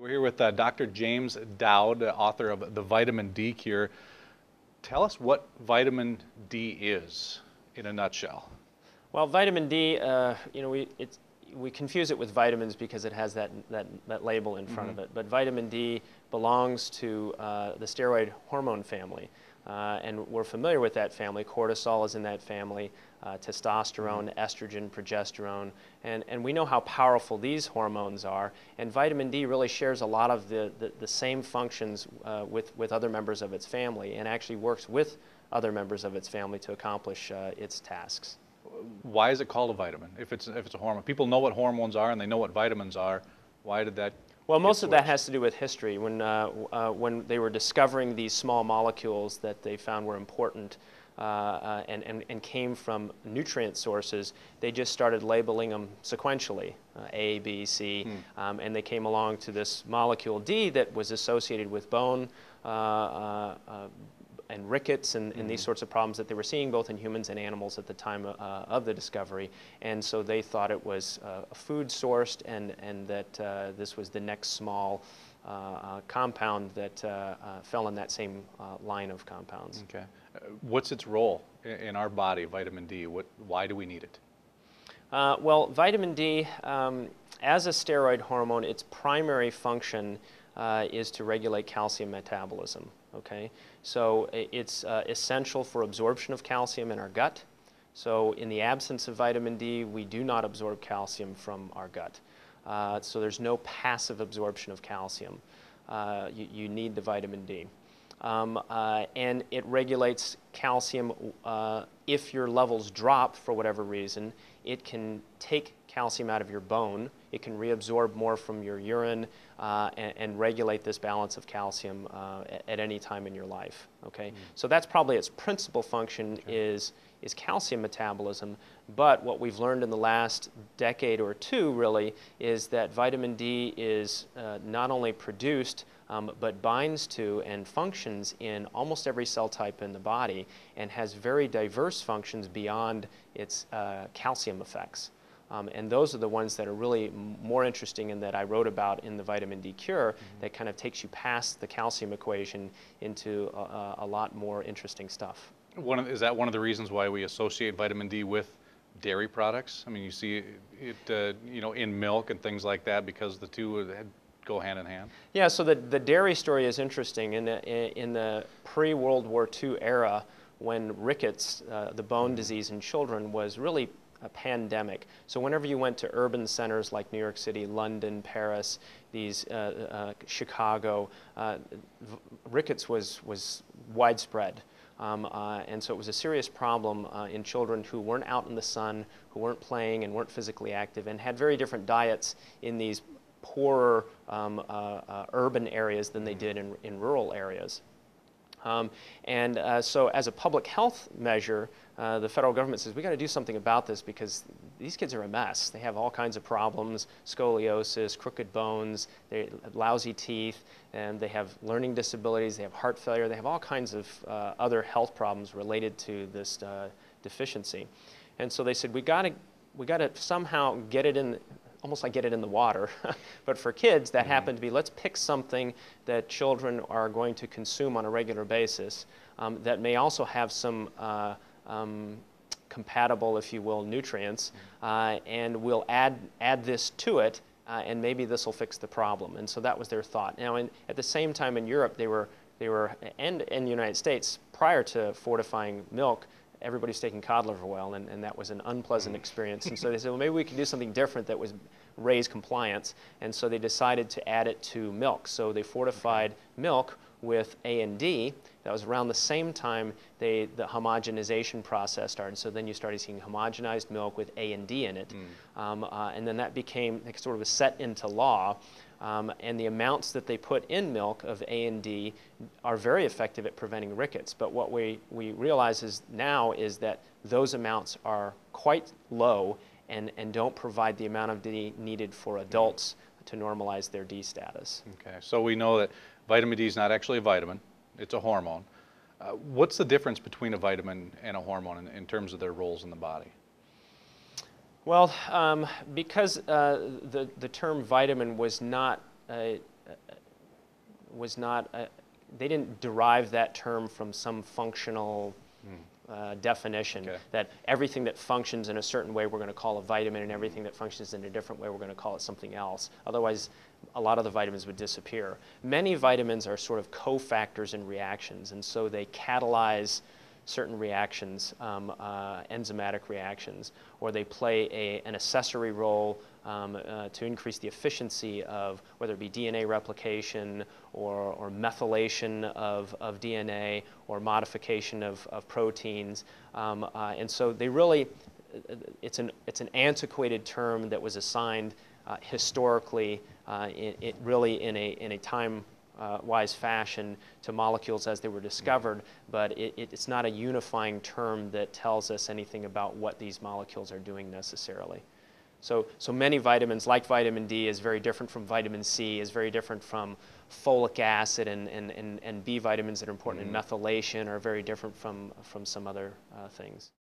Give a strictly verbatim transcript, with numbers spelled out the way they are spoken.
We're here with uh, Doctor James Dowd, author of The Vitamin D Cure. Tell us what vitamin D is in a nutshell. Well, vitamin D, uh, you know, we, it's, we confuse it with vitamins because it has that, that, that label in front mm-hmm. of it. But vitamin D belongs to uh, the steroid hormone family. Uh, and we're familiar with that family. Cortisol is in that family, uh, testosterone, mm-hmm. estrogen, progesterone, and, and we know how powerful these hormones are, and vitamin D really shares a lot of the, the, the same functions uh, with, with other members of its family, and actually works with other members of its family to accomplish uh, its tasks. Why is it called a vitamin if it's, if it's a hormone? People know what hormones are and they know what vitamins are. Why did that? Well, most of that has to do with history. When, uh, uh, when they were discovering these small molecules that they found were important uh, uh, and, and, and came from nutrient sources, they just started labeling them sequentially, uh, A, B, C, hmm. um, and they came along to this molecule D that was associated with bone uh, uh, and rickets and, and mm-hmm. these sorts of problems that they were seeing both in humans and animals at the time uh, of the discovery. And so they thought it was uh, a food sourced and, and that uh, this was the next small uh, uh, compound that uh, uh, fell in that same uh, line of compounds. Okay. Uh, what's its role in our body, vitamin D? What, why do we need it? Uh, well, vitamin D, um, as a steroid hormone, its primary function uh, is to regulate calcium metabolism. Okay, so it's uh, essential for absorption of calcium in our gut. So in the absence of vitamin D, we do not absorb calcium from our gut. Uh, so there's no passive absorption of calcium. Uh, you, you need the vitamin D. Um, uh, and it regulates calcium. Uh, if your levels drop for whatever reason, it can take calcium out of your bone. It can reabsorb more from your urine uh, and, and regulate this balance of calcium uh, at, at any time in your life. Okay, mm-hmm. so that's probably its principal function okay. is is calcium metabolism. But what we've learned in the last decade or two really is that vitamin D is uh, not only produced um, but binds to and functions in almost every cell type in the body and has very diverse functions beyond its uh, calcium effects. Um, and those are the ones that are really more interesting and that I wrote about in The Vitamin D Cure mm-hmm. that kind of takes you past the calcium equation into a, a lot more interesting stuff. One of, is that one of the reasons why we associate vitamin D with dairy products? I mean, you see it uh, you know, in milk and things like that because the two go hand in hand? Yeah, so the, the dairy story is interesting. In the, in the pre-World War Two era when rickets, uh, the bone disease in children, was really a pandemic. So whenever you went to urban centers like New York City, London, Paris, these uh, uh, Chicago, uh, rickets was was widespread, um, uh, and so it was a serious problem uh, in children who weren't out in the sun, who weren't playing, and weren't physically active, and had very different diets in these poorer um, uh, uh, urban areas than they did in in rural areas. Um, and uh, so as a public health measure, uh, the federal government says, we got to do something about this because these kids are a mess. They have all kinds of problems, scoliosis, crooked bones, they have lousy teeth, and they have learning disabilities, they have heart failure, they have all kinds of uh, other health problems related to this uh, deficiency. And so they said, we got to we got to somehow get it in, almost like get it in the water. But for kids, that mm-hmm. happened to be, let's pick something that children are going to consume on a regular basis um, that may also have some uh, um, compatible, if you will, nutrients, uh, and we'll add, add this to it, uh, and maybe this will fix the problem. And so that was their thought. Now, in, at the same time in Europe, they were, they were and in the United States, prior to fortifying milk, everybody's taking cod liver oil, and, and that was an unpleasant experience. And so they said, well, maybe we could do something different that was raise compliance. And so they decided to add it to milk. So they fortified milk with A and D. That was around the same time they, the homogenization process started. So then you started seeing homogenized milk with A and D in it. Mm. Um, uh, and then that became like, sort of was set into law. Um, and the amounts that they put in milk of A and D are very effective at preventing rickets. But what we, we realize is now is that those amounts are quite low and, and don't provide the amount of D needed for adults to normalize their D status. Okay, so we know that vitamin D is not actually a vitamin, it's a hormone. Uh, what's the difference between a vitamin and a hormone in, in terms of their roles in the body? Well, um, because uh, the, the term vitamin was not uh, was not, a, they didn't derive that term from some functional mm. uh, definition, okay. that everything that functions in a certain way we're going to call a vitamin, and everything that functions in a different way we're going to call it something else. Otherwise, a lot of the vitamins would disappear. Many vitamins are sort of cofactors in reactions, and so they catalyze certain reactions, um, uh, enzymatic reactions, or they play a, an accessory role um, uh, to increase the efficiency of whether it be D N A replication or, or methylation of, of D N A or modification of, of proteins. Um, uh, and so they really, it's an, it's an antiquated term that was assigned uh, historically, uh, it, it really in a, in a time Uh, wise fashion to molecules as they were discovered, but it, it, it's not a unifying term that tells us anything about what these molecules are doing necessarily. So, so many vitamins, like vitamin D, is very different from vitamin C, is very different from folic acid, and, and, and, and B vitamins that are important mm-hmm. in methylation are very different from, from some other uh, things.